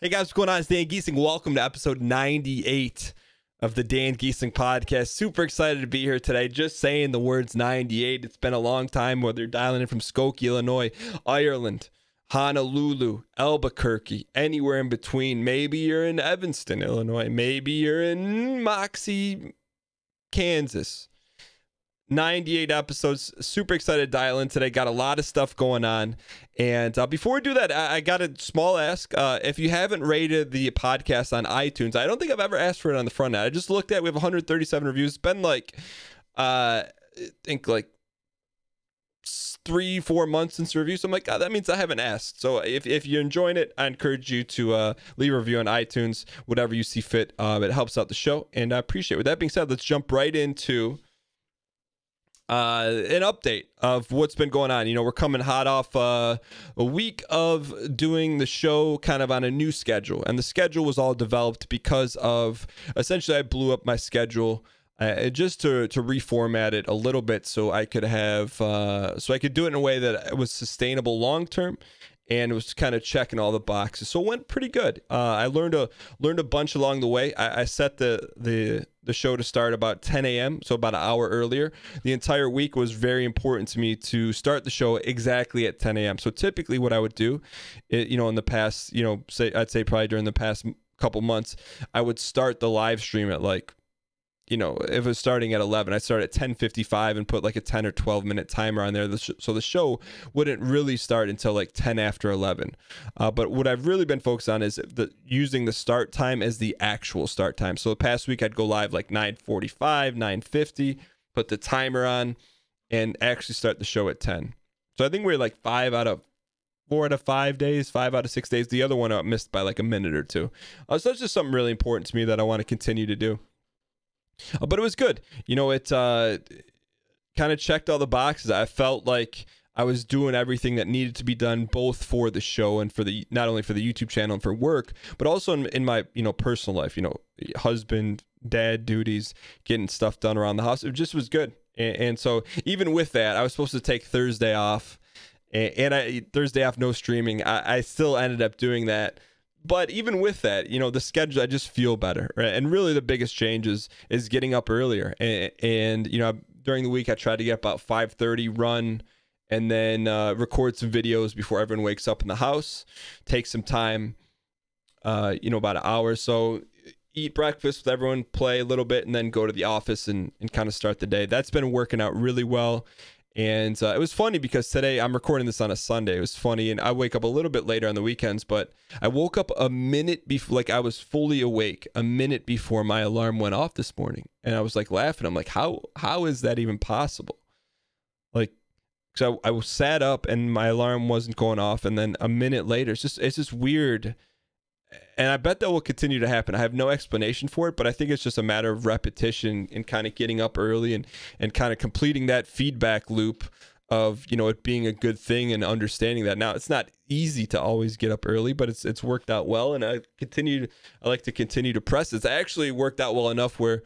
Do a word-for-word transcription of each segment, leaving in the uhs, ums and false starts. Hey guys, what's going on? It's Dan Gheesling. Welcome to episode ninety-eight of the Dan Gheesling podcast. Super excited to be here today. Just saying the words ninety-eight. It's been a long time, whether you're dialing in from Skokie, Illinois, Ireland, Honolulu, Albuquerque, anywhere in between. Maybe you're in Evanston, Illinois. Maybe you're in Moxie, Kansas. ninety-eight episodes. Super excited to dial in today. Got a lot of stuff going on. And uh, before we do that, I, I got a small ask. Uh, if you haven't rated the podcast on iTunes, I don't think I've ever asked for it on the front end. I just looked at it. We have one hundred thirty-seven reviews. It's been like, uh, I think like three, four months since the review. So I'm like, God, that means I haven't asked. So if, if you're enjoying it, I encourage you to uh, leave a review on iTunes, whatever you see fit. Um, it helps out the show, and I appreciate it. With that being said, let's jump right into uh an update of what's been going on. You know, we're coming hot off uh, a week of doing the show kind of on a new schedule, and the schedule was all developed because of essentially I blew up my schedule uh, just to to reformat it a little bit so I could have uh so I could do it in a way that was sustainable long term and was kind of checking all the boxes. So it went pretty good. uh I learned a learned a bunch along the way. I, I set the the the show to start about ten a m, so about an hour earlier. The entire week was very important to me to start the show exactly at ten a m So typically what I would do, it, you know, in the past, you know, say I'd say probably during the past couple months, I would start the live stream at like, you know, if it was starting at eleven, I started at ten fifty-five and put like a ten or twelve minute timer on there. So the show wouldn't really start until like ten after eleven. Uh, but what I've really been focused on is the, using the start time as the actual start time. So the past week I'd go live like nine forty-five, nine fifty, put the timer on and actually start the show at ten. So I think we're like five out of four out of five days, five out of six days. The other one I missed by like a minute or two. Uh, so that's just something really important to me that I want to continue to do. But it was good. You know, it uh, kind of checked all the boxes. I felt like I was doing everything that needed to be done, both for the show and for the, not only for the YouTube channel and for work, but also in, in my, you know, personal life, you know, husband, dad duties, getting stuff done around the house. It just was good. And, and so even with that, I was supposed to take Thursday off, and, and I Thursday off, no streaming. I, I still ended up doing that. But even with that, you know, the schedule, I just feel better, right? And really the biggest change is, is getting up earlier. And, and, you know, during the week, I tried to get up about five thirty, run, and then uh, record some videos before everyone wakes up in the house. Take some time, uh, you know, about an hour or so. Eat breakfast with everyone, play a little bit, and then go to the office and, and kind of start the day. That's been working out really well. And uh, it was funny because today I'm recording this on a Sunday. It was funny. And I wake up a little bit later on the weekends, but I woke up a minute before, like I was fully awake a minute before my alarm went off this morning. And I was like laughing. I'm like, how, how is that even possible? Like, cause I, I sat up and my alarm wasn't going off. And then a minute later, it's just, it's just weird. And I bet that will continue to happen. I have no explanation for it, but I think it's just a matter of repetition and kind of getting up early and, and kind of completing that feedback loop of, you know, it being a good thing and understanding that. Now, it's not easy to always get up early, but it's it's worked out well. And I continue, I like to continue to press this. I actually worked out well enough where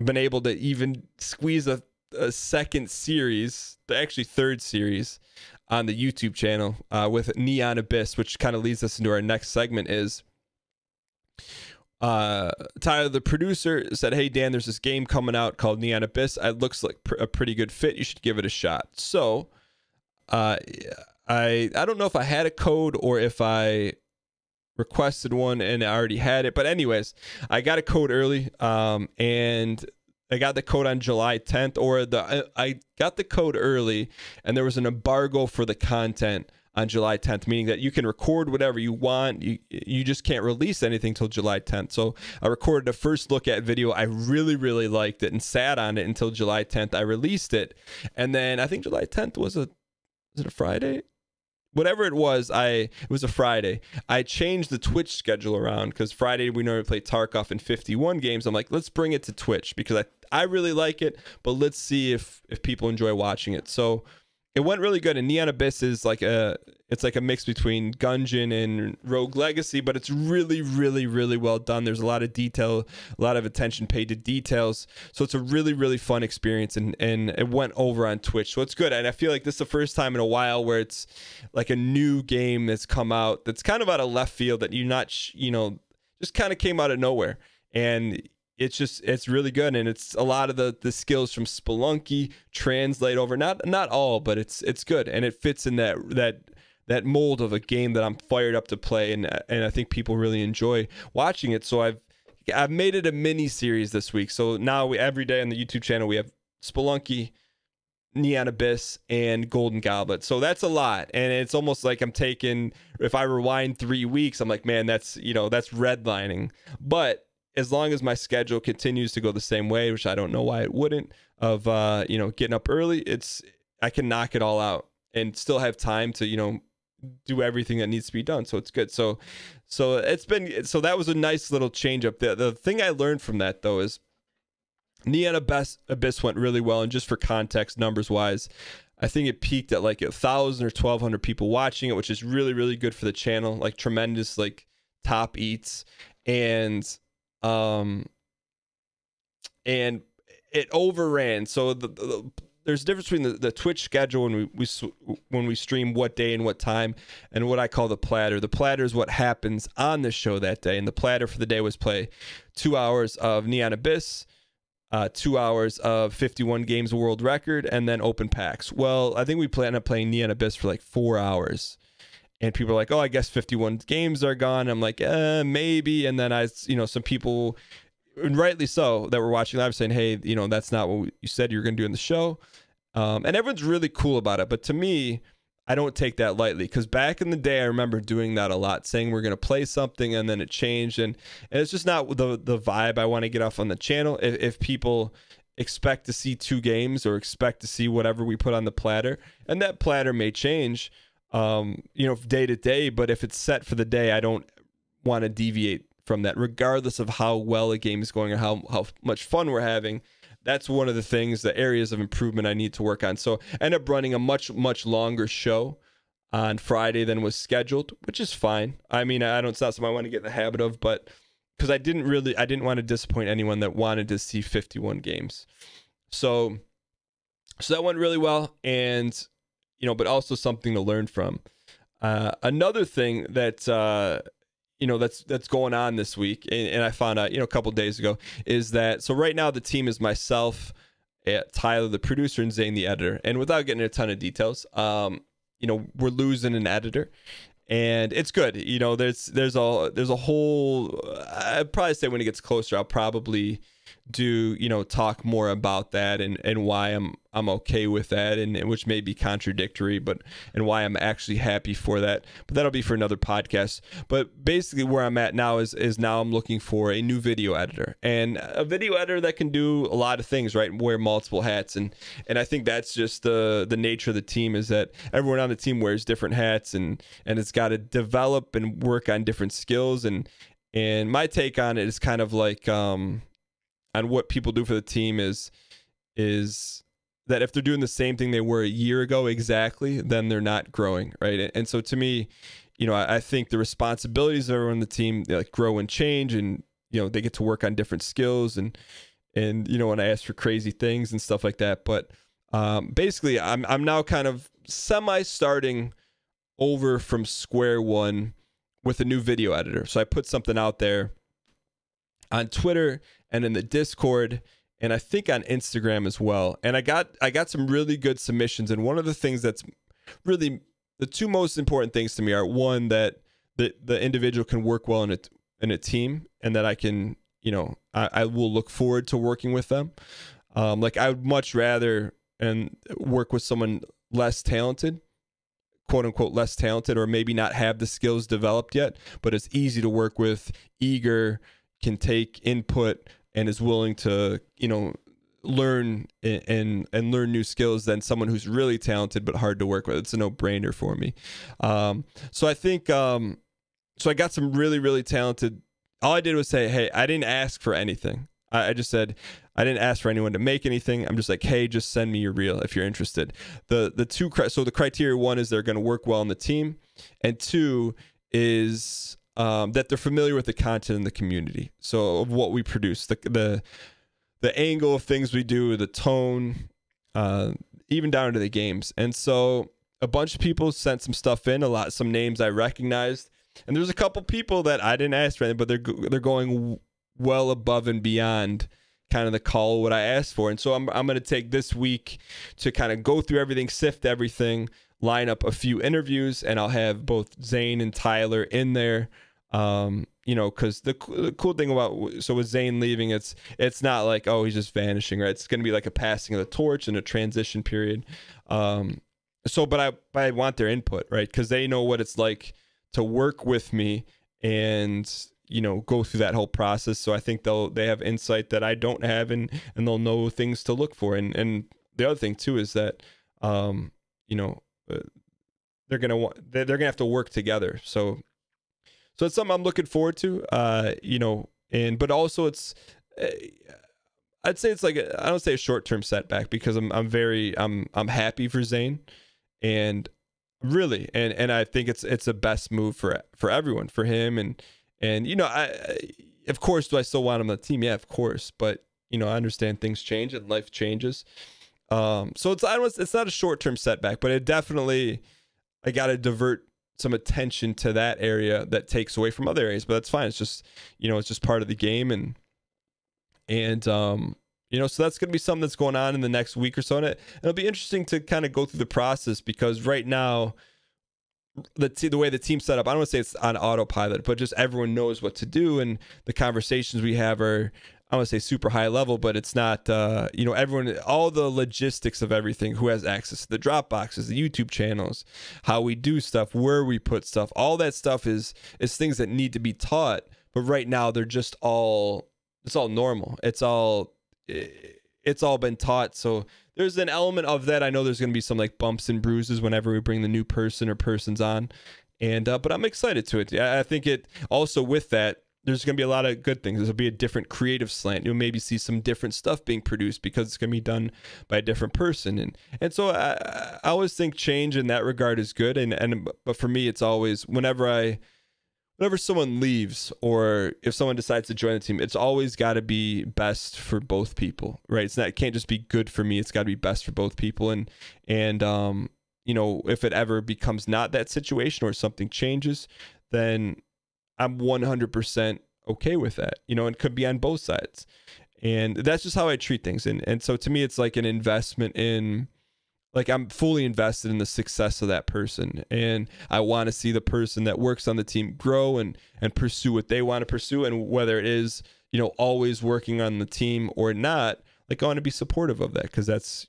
I've been able to even squeeze a, a second series, actually third series on the YouTube channel uh, with Neon Abyss, which kind of leads us into our next segment is, uh Tyler the producer said, hey Dan, there's this game coming out called Neon Abyss. It looks like pr a pretty good fit. You should give it a shot. So uh i i don't know if I had a code or if I requested one and I already had it, but anyways, I got a code early, um and I got the code on July tenth, or the i, I got the code early and there was an embargo for the content on July tenth, meaning that you can record whatever you want. You you just can't release anything till July tenth. So I recorded a first look at video. I really, really liked it and sat on it until July tenth. I released it. And then I think July tenth was a, was it a Friday? Whatever it was, I it was a Friday. I changed the Twitch schedule around because Friday we normally play Tarkov and fifty-one games. I'm like, let's bring it to Twitch because I, I really like it, but let's see if, if people enjoy watching it. So it went really good. And Neon Abyss is like a, it's like a mix between Gungeon and Rogue Legacy, but it's really, really, really well done. There's a lot of detail, a lot of attention paid to details. So it's a really, really fun experience, and and it went over on Twitch. So it's good. And I feel like this is the first time in a while where it's like a new game that's come out that's kind of out of left field, that you're not, you know, just kind of came out of nowhere. And it's just, it's really good, and it's a lot of the the skills from Spelunky translate over. Not not all, but it's it's good, and it fits in that that that mold of a game that I'm fired up to play, and and I think people really enjoy watching it. So I've I've made it a mini series this week. So now we, every day on the YouTube channel, we have Spelunky, Neon Abyss, and Golden Goblet. So that's a lot, and it's almost like I'm taking, if I rewind three weeks, I'm like, man, that's, you know, that's redlining, but as long as my schedule continues to go the same way, which I don't know why it wouldn't, of, uh, you know, getting up early, it's, I can knock it all out and still have time to, you know, do everything that needs to be done. So it's good. So, so it's been, so that was a nice little change up there. The thing I learned from that though is Neon Abyss, Abyss went really well. And just for context, numbers wise, I think it peaked at like a thousand or twelve hundred people watching it, which is really, really good for the channel, like tremendous, like top eats. And um and it overran. So the, the, there's a difference between the, the Twitch schedule and we, we when we stream what day and what time, and what I call the platter. The platter is what happens on the show that day, and the platter for the day was play two hours of Neon Abyss, uh two hours of fifty-one games world record, and then open packs. Well, I think we plan on playing Neon Abyss for like four hours. And people are like, oh, I guess fifty-one games are gone. I'm like, uh, maybe. And then I, you know, some people, and rightly so, that were watching live saying, hey, you know, that's not what you said you were going to do in the show. Um, and everyone's really cool about it. But to me, I don't take that lightly, because back in the day, I remember doing that a lot, saying we're going to play something and then it changed. And, and it's just not the, the vibe I want to get off on the channel. If, if people expect to see two games or expect to see whatever we put on the platter, and that platter may change, um you know, day to day, but if it's set for the day, I don't want to deviate from that, regardless of how well a game is going or how, how much fun we're having. That's one of the things, the areas of improvement I need to work on. So I end up running a much much longer show on Friday than was scheduled, which is fine. I mean, I don't, it's not something I want to get in the habit of, but because I didn't really I didn't want to disappoint anyone that wanted to see fifty-one games. So so that went really well, and you know, but also something to learn from. Uh, another thing that, uh, you know, that's, that's going on this week, and, and I found out, you know, a couple of days ago, is that, so right now the team is myself, Tyler, the producer, and Zane, the editor. And without getting a ton of details, um, you know, we're losing an editor, and it's good. You know, there's, there's a, there's a whole, I'd probably say when it gets closer, I'll probably do, you know, talk more about that, and and why I'm I'm okay with that, and, and which may be contradictory, but and why I'm actually happy for that. But that'll be for another podcast. But basically where I'm at now is is now I'm looking for a new video editor, and a video editor that can do a lot of things, right, and wear multiple hats. And and I think that's just the the nature of the team, is that everyone on the team wears different hats, and and it's got to develop and work on different skills. And and my take on it is kind of like, um on what people do for the team is is that if they're doing the same thing they were a year ago exactly, then they're not growing, right? And so to me, you know, I, I think the responsibilities of everyone on the team, they like grow and change, and you know, they get to work on different skills, and and you know, when I ask for crazy things and stuff like that. But um, basically, I'm I'm now kind of semi starting over from square one with a new video editor. So I put something out there on Twitter and in the Discord, and I think on Instagram as well. And I got I got some really good submissions. And one of the things that's really the two most important things to me are, one, that the the individual can work well in a in a team, and that I can, you know, I, I will look forward to working with them. Um, like I would much rather and work with someone less talented, quote unquote less talented, or maybe not have the skills developed yet, but it's easy to work with, eager, can take input, and is willing to, you know, learn and, and and learn new skills, than someone who's really talented but hard to work with. It's a no-brainer for me. Um, so I think, um, so I got some really, really talented. All I did was say, hey, I didn't ask for anything. I just said, I didn't ask for anyone to make anything. I'm just like, hey, just send me your reel if you're interested. The the two so the criteria one is they're going to work well on the team, and two is um, that they're familiar with the content in the community. So of what we produce, the the the angle of things we do, the tone, uh, even down to the games. And so a bunch of people sent some stuff in. A lot, some names I recognized, and there's a couple people that I didn't ask for anything, but they're they're going well above and beyond kind of the call what I asked for. And so I'm, I'm going to take this week to kind of go through everything, sift everything, line up a few interviews, and I'll have both Zane and Tyler in there. Um, you know, because the, the cool thing about, so with Zane leaving, it's it's not like, oh, he's just vanishing, right? It's going to be like a passing of the torch and a transition period. Um, so, but I, but I want their input, right? Because they know what it's like to work with me and, you know, go through that whole process. So I think they'll they have insight that I don't have, and and they'll know things to look for. And and the other thing too is that um you know uh, they're gonna want they're gonna have to work together. So so it's something I'm looking forward to. Uh you know, and but also it's uh, I'd say it's like a, I don't say a short term setback, because I'm I'm very I'm I'm happy for Zane, and really and and I think it's it's the best move for for everyone, for him and. And, you know, I, I, of course, do I still want him on the team? Yeah, of course. But, you know, I understand things change and life changes. Um, so it's I don't, it's not a short-term setback, but it definitely, I got to divert some attention to that area that takes away from other areas. But that's fine. It's just, you know, it's just part of the game. And, and um, you know, so that's going to be something that's going on in the next week or so. And it, it'll be interesting to kind of go through the process, because right now, The, t the way the team's set up, I don't want to say it's on autopilot, but just everyone knows what to do, and the conversations we have are, I want to say, super high level, but it's not, uh, you know, everyone, all the logistics of everything, who has access to the drop boxes, the YouTube channels, how we do stuff, where we put stuff, all that stuff is is things that need to be taught. But right now, they're just all, it's all normal. It's all, it's all been taught. So there's an element of that. I know there's going to be some like bumps and bruises whenever we bring the new person or persons on, and uh, but I'm excited to it. I think it also with that, there's going to be a lot of good things. There'll be a different creative slant. You'll maybe see some different stuff being produced because it's going to be done by a different person, and and so I, I always think change in that regard is good. And and but for me, it's always whenever I. Whenever someone leaves, or if someone decides to join the team, it's always got to be best for both people, right? It's not, it can't just be good for me. It's got to be best for both people. And, and um, you know, if it ever becomes not that situation, or something changes, then I'm one hundred percent okay with that, you know, and it could be on both sides. And that's just how I treat things. And, and so to me, it's like an investment in, like, I'm fully invested in the success of that person, and I want to see the person that works on the team grow and and pursue what they want to pursue, and whether it is, you know, always working on the team or not, like, I want to be supportive of that, because that's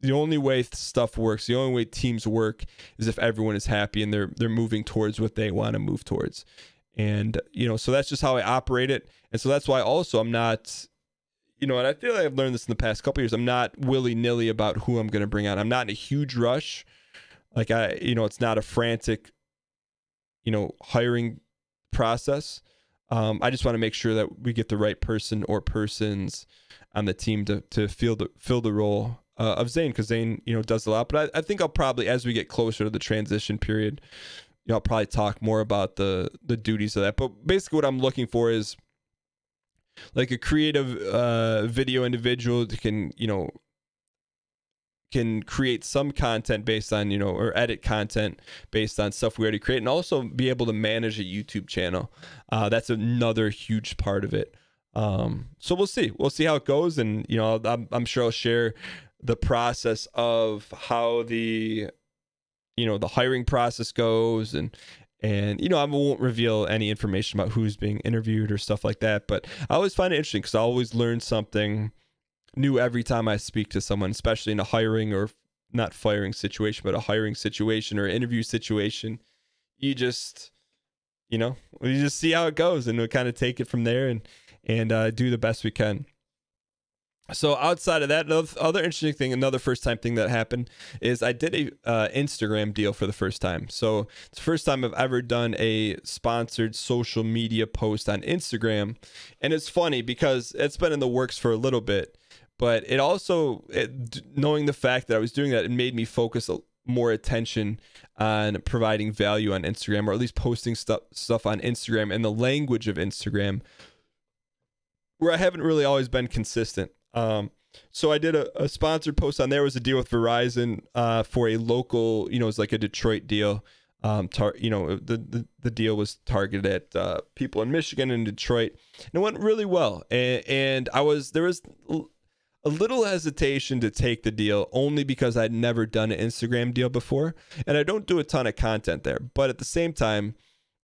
the only way stuff works. The only way teams work is if everyone is happy and they're they're moving towards what they want to move towards. And, you know, so that's just how I operate it. And so that's why also I'm not, you know, and I feel like I've learned this in the past couple of years, I'm not willy-nilly about who I'm going to bring on. I'm not in a huge rush. Like, I, you know, it's not a frantic, you know, hiring process. Um, I just want to make sure that we get the right person or persons on the team to, to fill the, fill the role uh, of Zane, because Zane, you know, does a lot. But I, I think I'll probably, as we get closer to the transition period, you know, I'll probably talk more about the, the duties of that. But basically what I'm looking for is, like, a creative uh, video individual that can, you know, can create some content based on, you know, or edit content based on stuff we already create, and also be able to manage a YouTube channel. Uh, that's another huge part of it. Um, so we'll see. We'll see how it goes. And, you know, I'm, I'm sure I'll share the process of how the, you know, the hiring process goes, and, And, you know, I won't reveal any information about who's being interviewed or stuff like that. But I always find it interesting, because I always learn something new every time I speak to someone, especially in a hiring, or not firing situation, but a hiring situation or interview situation. You just, you know, we just see how it goes, and we kind of take it from there, and, and uh, do the best we can. So outside of that, the other interesting thing, another first-time thing that happened is I did a uh, Instagram deal for the first time. So it's the first time I've ever done a sponsored social media post on Instagram. And it's funny because it's been in the works for a little bit, but it also, it, knowing the fact that I was doing that, it made me focus a, more attention on providing value on Instagram, or at least posting stuff stuff on Instagram and the language of Instagram, where I haven't really always been consistent. Um, so I did a, a sponsored post on there. It was a deal with Verizon uh, for a local, you know, it's like a Detroit deal. Um, tar you know, the, the, the deal was targeted at uh, people in Michigan and Detroit, and it went really well. And, and I was, there was a little hesitation to take the deal only because I'd never done an Instagram deal before, and I don't do a ton of content there, but at the same time,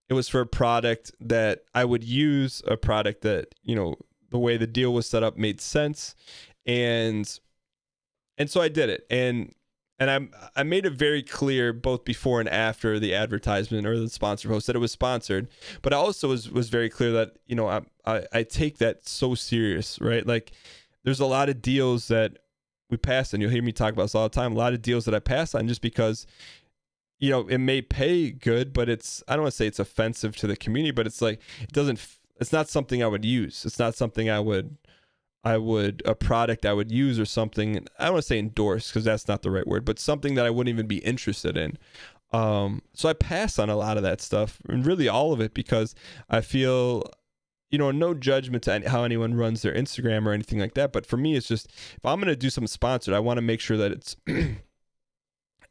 it was for a product that I would use, a product that, you know, the way the deal was set up made sense. And, and so I did it. And, and I'm, I made it very clear both before and after the advertisement or the sponsor post that it was sponsored, but I also was, was very clear that, you know, I, I, I take that so serious, right? Like there's a lot of deals that we pass, and you'll hear me talk about this all the time. A lot of deals that I pass on just because, you know, it may pay good, but it's, I don't want to say it's offensive to the community, but it's like, it doesn't, it's not something I would use. It's not something I would, I would, a product I would use or something. I don't want to say endorse because that's not the right word, but something that I wouldn't even be interested in. Um, so I pass on a lot of that stuff, and really all of it, because I feel, you know, no judgment to any, how anyone runs their Instagram or anything like that. But for me, it's just, if I'm going to do something sponsored, I want to make sure that it's,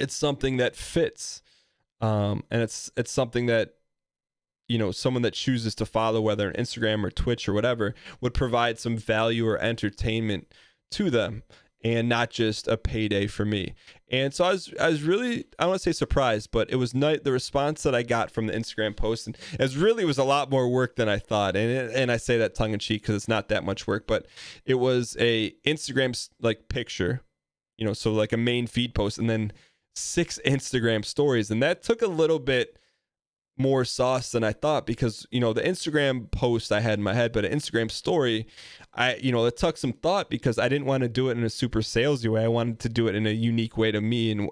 it's something that fits. Um, and it's, it's something that, you know, someone that chooses to follow, whether on Instagram or Twitch or whatever, would provide some value or entertainment to them, and not just a payday for me. And so I was, I was really, I don't want to say surprised, but it was nice, the response that I got from the Instagram post, and it was really, it was a lot more work than I thought. And it, and I say that tongue in cheek because it's not that much work, but it was a Instagram like picture, you know, so like a main feed post, and then six Instagram stories, and that took a little bit more sauce than I thought, because, you know, the Instagram post I had in my head, but an Instagram story, I, you know, it took some thought because I didn't want to do it in a super salesy way. I wanted to do it in a unique way to me. And,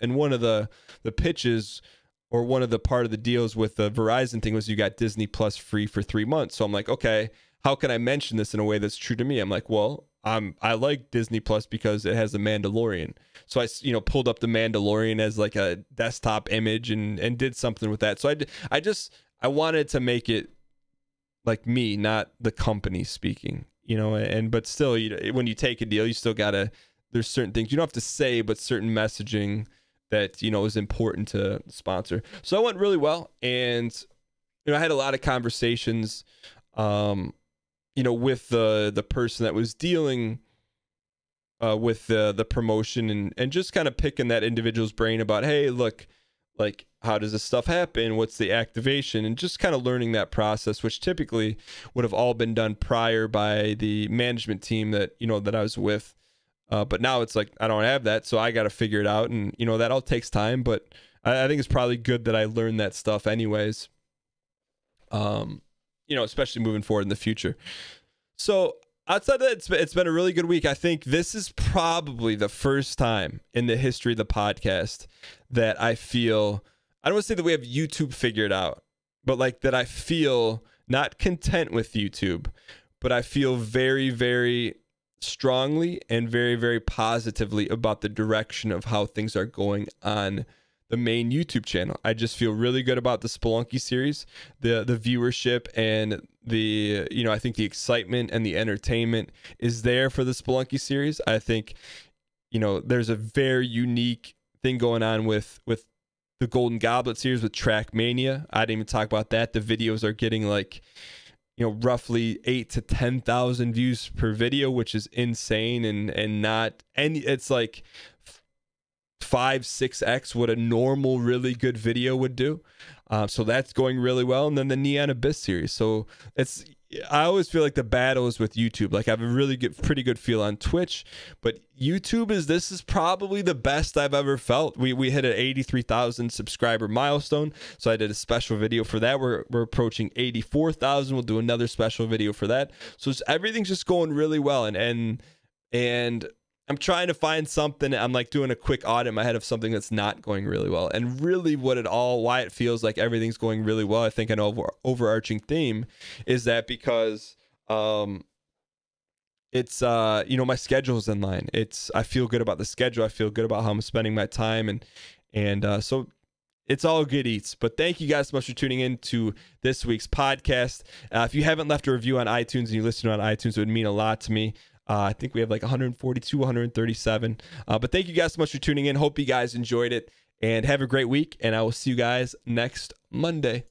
and one of the, the pitches, or one of the part of the deals with the Verizon thing, was you got Disney Plus free for three months. So I'm like, okay, how can I mention this in a way that's true to me? I'm like, well, I'm, I like Disney Plus because it has the Mandalorian. So I, you know, pulled up the Mandalorian as like a desktop image, and, and did something with that. So I, I just, I wanted to make it like me, not the company speaking, you know, and, but still, you, when you take a deal, you still gotta, there's certain things you don't have to say, but certain messaging that, you know, is important to sponsor. So it went really well. And, you know, I had a lot of conversations, um, you know, with the the person that was dealing uh, with the the promotion, and and just kind of picking that individual's brain about, hey, look, like, how does this stuff happen? What's the activation? And just kind of learning that process, which typically would have all been done prior by the management team that, you know, that I was with. Uh, but now it's like, I don't have that, so I got to figure it out. And, you know, that all takes time, but I, I think it's probably good that I learned that stuff anyways. Um. You know, especially moving forward in the future. So outside of that, it's, it's been a really good week. I think this is probably the first time in the history of the podcast that I feel, I don't want to say that we have YouTube figured out, but like that I feel not content with YouTube, but I feel very, very strongly and very, very positively about the direction of how things are going on the main YouTube channel. I just feel really good about the Spelunky series, the the viewership, and the, you know, I think the excitement and the entertainment is there for the Spelunky series. I think, you know, there's a very unique thing going on with with the Golden Goblet series, with Trackmania. I didn't even talk about that. The videos are getting like, you know, roughly eight to ten thousand views per video, which is insane, and and not any, it's like five, six X what a normal really good video would do. Uh, so that's going really well. And then the Neon Abyss series. So it's, I always feel like the battle is with YouTube. Like I have a really good, pretty good feel on Twitch, but YouTube is, this is probably the best I've ever felt. We, we hit an eighty-three thousand subscriber milestone. So I did a special video for that. We're, we're approaching eighty-four thousand. We'll do another special video for that. So it's, everything's just going really well. And, and, and I'm trying to find something. I'm like doing a quick audit in my head of something that's not going really well, and really what it all, why it feels like everything's going really well. I think an over, overarching theme is that because um, it's, uh, you know, my schedule's in line. It's, I feel good about the schedule. I feel good about how I'm spending my time. And, and uh, so it's all good eats. But thank you guys so much for tuning in to this week's podcast. Uh, if you haven't left a review on iTunes and you listen on iTunes, it would mean a lot to me. Uh, I think we have like one forty-two, one thirty-seven. Uh, but thank you guys so much for tuning in. Hope you guys enjoyed it and have a great week. And I will see you guys next Monday.